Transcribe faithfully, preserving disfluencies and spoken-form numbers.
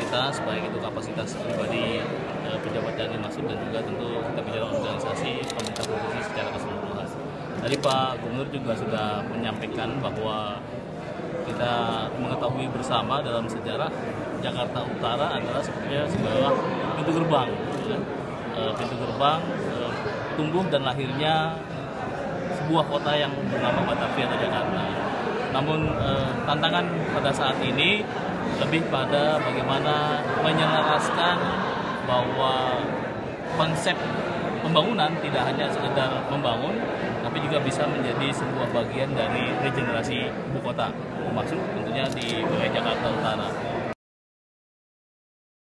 kapasitas, baik itu kapasitas pribadi e, pejabat yang dimaksud dan juga tentu kita bicara organisasi pemerintah provinsi secara keseluruhan. Tadi Pak Gubernur juga sudah menyampaikan bahwa kita mengetahui bersama dalam sejarah Jakarta Utara adalah sebenarnya sebuah pintu gerbang, ya. e, pintu gerbang e, tumbuh dan lahirnya sebuah kota yang bernama Batavia atau Jakarta. Namun e, tantangan pada saat ini lebih pada bagaimana menyelaraskan bahwa konsep pembangunan tidak hanya sekedar membangun, tapi juga bisa menjadi sebuah bagian dari regenerasi ibu kota, termasuk tentunya di wilayah Jakarta Utara.